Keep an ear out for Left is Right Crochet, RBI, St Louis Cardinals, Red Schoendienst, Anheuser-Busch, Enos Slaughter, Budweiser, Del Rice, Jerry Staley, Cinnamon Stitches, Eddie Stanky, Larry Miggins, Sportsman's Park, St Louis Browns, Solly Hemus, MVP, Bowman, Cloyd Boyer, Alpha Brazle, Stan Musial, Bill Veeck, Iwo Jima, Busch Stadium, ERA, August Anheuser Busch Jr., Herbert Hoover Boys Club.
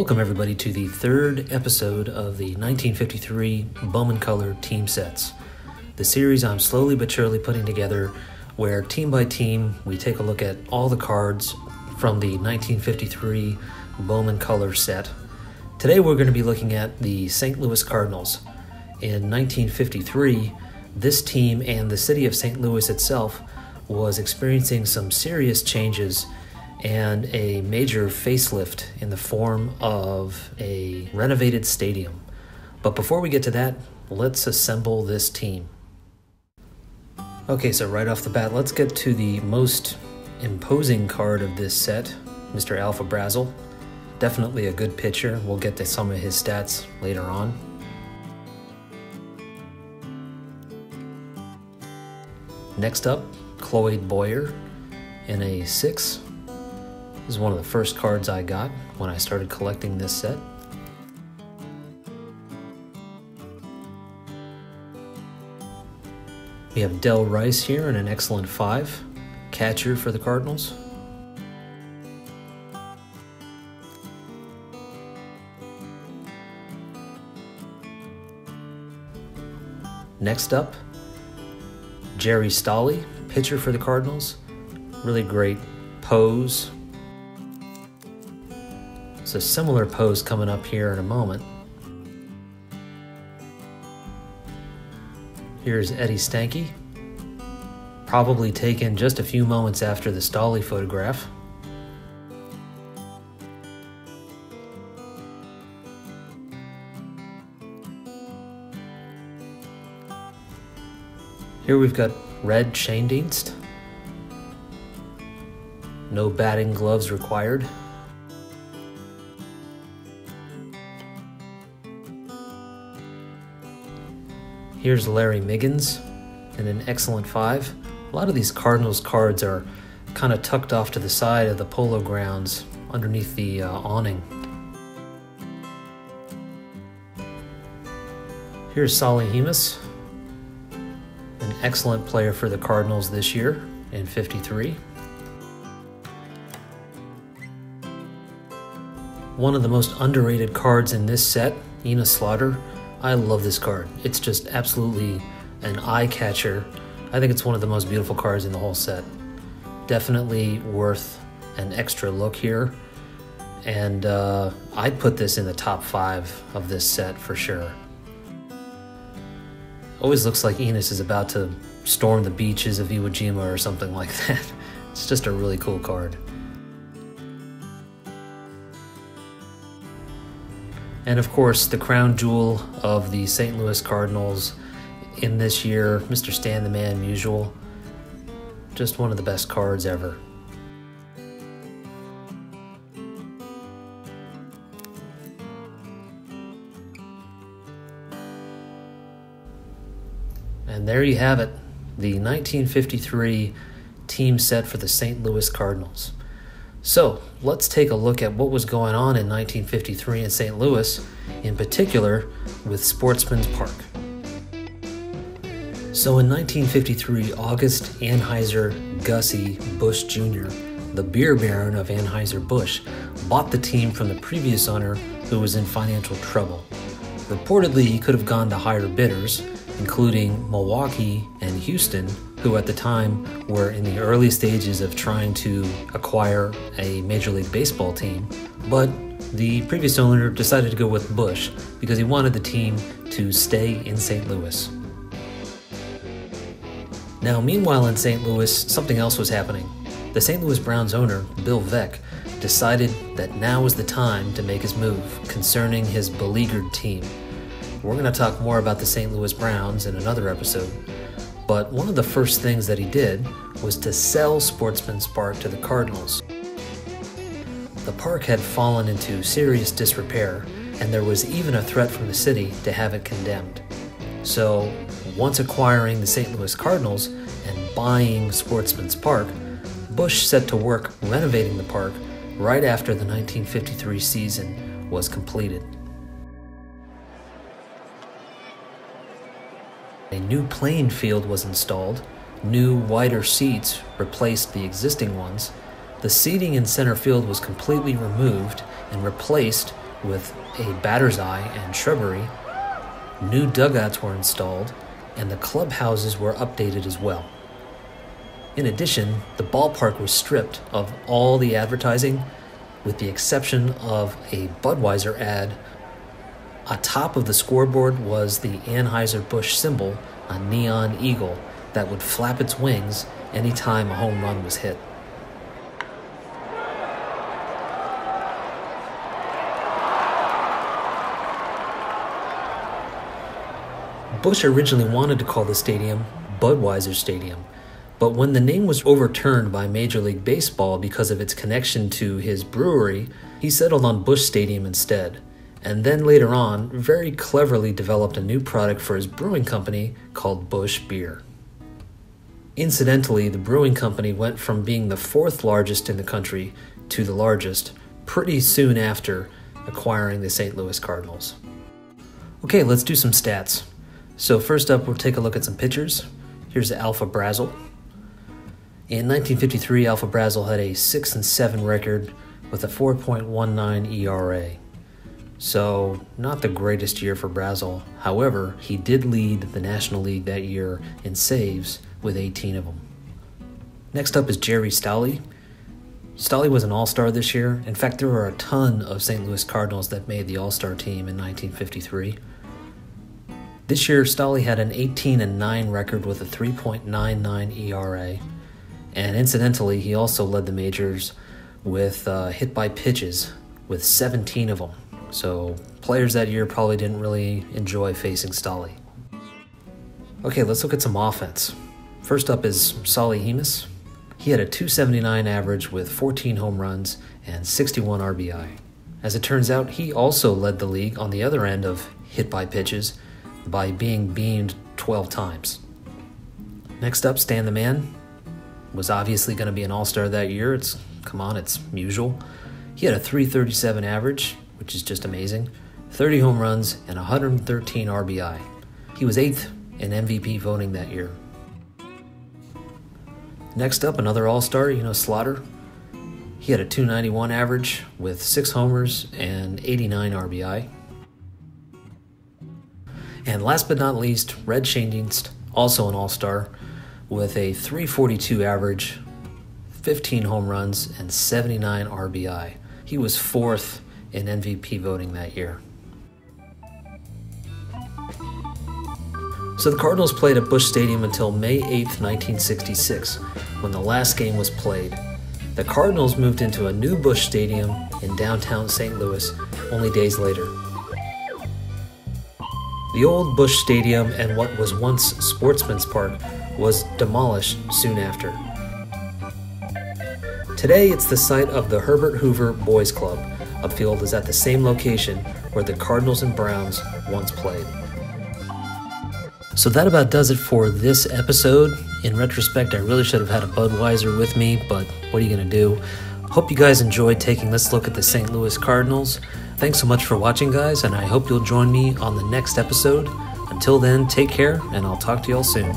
Welcome everybody to the third episode of the 1953 Bowman Color Team Sets, the series I'm slowly but surely putting together where team by team we take a look at all the cards from the 1953 Bowman Color set. Today we're going to be looking at the St. Louis Cardinals. In 1953, this team and the city of St. Louis itself was experiencing some serious changes and a major facelift in the form of a renovated stadium. But before we get to that, let's assemble this team. Okay, so right off the bat, let's get to the most imposing card of this set, Mr. Alpha Brazle. Definitely a good pitcher. We'll get to some of his stats later on. Next up, Cloyd Boyer in a 6. This is one of the first cards I got when I started collecting this set. We have Del Rice here in an excellent 5, catcher for the Cardinals. Next up, Jerry Staley, pitcher for the Cardinals. Really great pose. So similar pose coming up here in a moment. Here's Eddie Stanky, probably taken just a few moments after the Staley photograph. Here we've got Red Schoendienst. No batting gloves required. Here's Larry Miggins in an excellent 5. A lot of these Cardinals cards are kind of tucked off to the side of the polo grounds underneath the awning. Here's Solly Hemus, an excellent player for the Cardinals this year in 53. One of the most underrated cards in this set, Enos Slaughter. I love this card. It's just absolutely an eye catcher. I think it's one of the most beautiful cards in the whole set. Definitely worth an extra look here. And I'd put this in the top 5 of this set for sure. Always looks like Enos is about to storm the beaches of Iwo Jima or something like that. It's just a really cool card. And of course, the crown jewel of the St. Louis Cardinals in this year, Mr. Stan the Man Musial. Just one of the best cards ever. And there you have it, the 1953 team set for the St. Louis Cardinals. So let's take a look at what was going on in 1953 in St. Louis, in particular with Sportsman's Park. So in 1953, August Anheuser Gussie Busch Jr., the beer baron of Anheuser-Busch, bought the team from the previous owner who was in financial trouble. Reportedly, he could have gone to higher bidders, including Milwaukee and Houston, who at the time were in the early stages of trying to acquire a Major League Baseball team, but the previous owner decided to go with Busch because he wanted the team to stay in St. Louis. Now, meanwhile in St. Louis, something else was happening. The St. Louis Browns owner, Bill Veeck, decided that now was the time to make his move concerning his beleaguered team. We're going to talk more about the St. Louis Browns in another episode, but one of the first things that he did was to sell Sportsman's Park to the Cardinals. The park had fallen into serious disrepair, and there was even a threat from the city to have it condemned. So, once acquiring the St. Louis Cardinals and buying Sportsman's Park, Busch set to work renovating the park right after the 1953 season was completed. A new playing field was installed, new wider seats replaced the existing ones, the seating in center field was completely removed and replaced with a batter's eye and shrubbery. New dugouts were installed, and the clubhouses were updated as well. In addition, the ballpark was stripped of all the advertising, with the exception of a Budweiser ad. Atop of the scoreboard was the Anheuser-Busch symbol, a neon eagle that would flap its wings anytime a home run was hit. Busch originally wanted to call the stadium Budweiser Stadium, but when the name was overturned by Major League Baseball because of its connection to his brewery, he settled on Busch Stadium instead, and then later on, very cleverly developed a new product for his brewing company called Busch Beer. Incidentally, the brewing company went from being the fourth largest in the country to the largest pretty soon after acquiring the St. Louis Cardinals. Okay, let's do some stats. So first up, we'll take a look at some pitchers. Here's the Alpha Brazle. In 1953, Alpha Brazle had a 6-7 record with a 4.19 ERA. So not the greatest year for Brazle. However, he did lead the National League that year in saves with 18 of them. Next up is Jerry Staley. Staley was an all-star this year. In fact, there were a ton of St. Louis Cardinals that made the all-star team in 1953. This year, Staley had an 18-9 record with a 3.99 ERA, and incidentally, he also led the majors with hit-by-pitches, with 17 of them. So players that year probably didn't really enjoy facing Staley. Okay, let's look at some offense. First up is Solly Hemus. He had a 279 average with 14 home runs and 61 RBI. As it turns out, he also led the league on the other end of hit-by-pitches, by being beamed 12 times. Next up, Stan the Man was obviously going to be an all-star that year. It's Musial. He had a 337 average, which is just amazing, 30 home runs, and 113 RBI. He was 8th in MVP voting that year. Next up, another all-star, Enos Slaughter. He had a 291 average with 6 homers and 89 RBI. And last but not least, Red Schoendienst, also an all-star, with a 342 average, 15 home runs, and 79 RBI. He was 4th in MVP voting that year. So the Cardinals played at Busch Stadium until May 8, 1966, when the last game was played. The Cardinals moved into a new Busch Stadium in downtown St. Louis only days later. The old Busch Stadium and what was once Sportsman's Park was demolished soon after. Today it's the site of the Herbert Hoover Boys Club. A field is at the same location where the Cardinals and Browns once played. So that about does it for this episode. In retrospect, I really should have had a Budweiser with me, but what are you going to do? Hope you guys enjoyed taking this look at the St. Louis Cardinals. Thanks so much for watching, guys, and I hope you'll join me on the next episode. Until then, take care, and I'll talk to y'all soon.